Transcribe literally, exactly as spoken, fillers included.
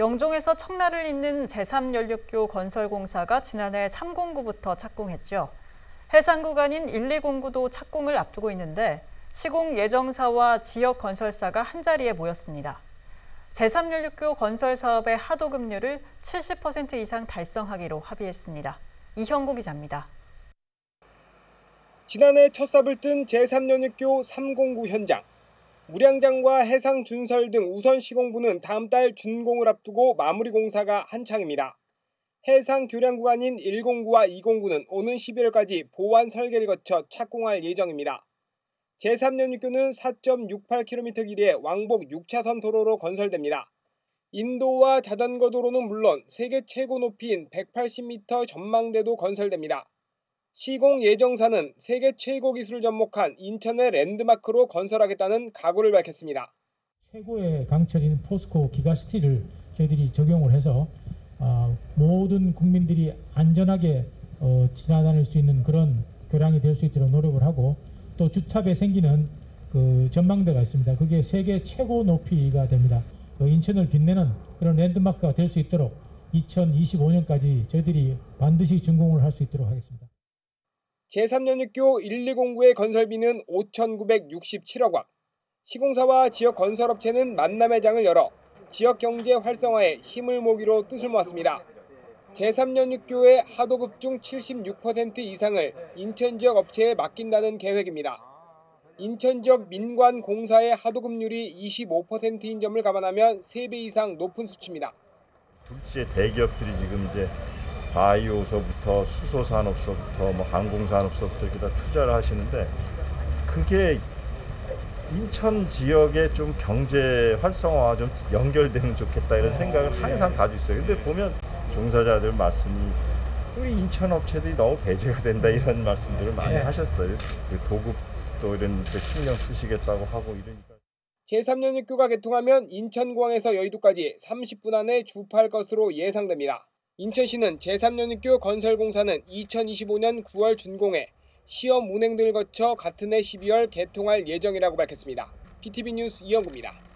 영종에서 청라를 잇는 제삼 연륙교 건설공사가 지난해 삼공구부터 착공했죠. 해상구간인 일, 이공구도 착공을 앞두고 있는데 시공 예정사와 지역 건설사가 한자리에 모였습니다. 제삼 연륙교 건설 사업의 하도 급률을 칠십 퍼센트 이상 달성하기로 합의했습니다. 이형구 기자입니다. 지난해 첫 삽을 뜬 제삼 연륙교 삼공구 현장. 물양장과 해상준설 등 우선 시공부는 다음 달 준공을 앞두고 마무리 공사가 한창입니다. 해상 교량 구간인 일공구와 이공구는 오는 십일월까지 보완 설계를 거쳐 착공할 예정입니다. 제삼 연륙교는 사 점 육팔 킬로미터 길이의 왕복 육 차선 도로로 건설됩니다. 인도와 자전거 도로는 물론 세계 최고 높이인 백팔십 미터 전망대도 건설됩니다. 시공 예정사는 세계 최고 기술을 접목한 인천의 랜드마크로 건설하겠다는 각오를 밝혔습니다. 최고의 강철인 포스코 기가스틸을 저희들이 적용을 해서 모든 국민들이 안전하게 지나다닐 수 있는 그런 교량이 될 수 있도록 노력을 하고 또 주탑에 생기는 그 전망대가 있습니다. 그게 세계 최고 높이가 됩니다. 인천을 빛내는 그런 랜드마크가 될 수 있도록 이천이십오년까지 저희들이 반드시 준공을 할 수 있도록 하겠습니다. 제삼 연륙교 일, 이공구의 건설비는 오천구백육십칠억 원. 시공사와 지역 건설업체는 만남의 장을 열어 지역 경제 활성화에 힘을 모으기로 뜻을 모았습니다. 제삼 연륙교의 하도급 중 칠십육 퍼센트 이상을 인천 지역 업체에 맡긴다는 계획입니다. 인천 지역 민관 공사의 하도급률이 이십오 퍼센트인 점을 감안하면 세 배 이상 높은 수치입니다. 국제 대기업들이 지금 이제 바이오서부터 수소산업서부터 뭐 항공산업서부터 이렇게 다 투자를 하시는데 그게 인천 지역의 좀 경제 활성화와 좀 연결되면 좋겠다 이런 생각을 항상 가지고 있어요. 근데 보면 종사자들 말씀이 우리 인천 업체들이 너무 배제가 된다 이런 말씀들을 많이 하셨어요. 도급도 이런 데 신경 쓰시겠다고 하고 이러니까. 제삼 연륙교가 개통하면 인천공항에서 여의도까지 삼십 분 안에 주파할 것으로 예상됩니다. 인천시는 제삼 연륙교 건설공사는 이천이십오년 구월 준공해 시험 운행 등을 거쳐 같은 해 십이월 개통할 예정이라고 밝혔습니다. 비 티비 뉴스 이형구입니다.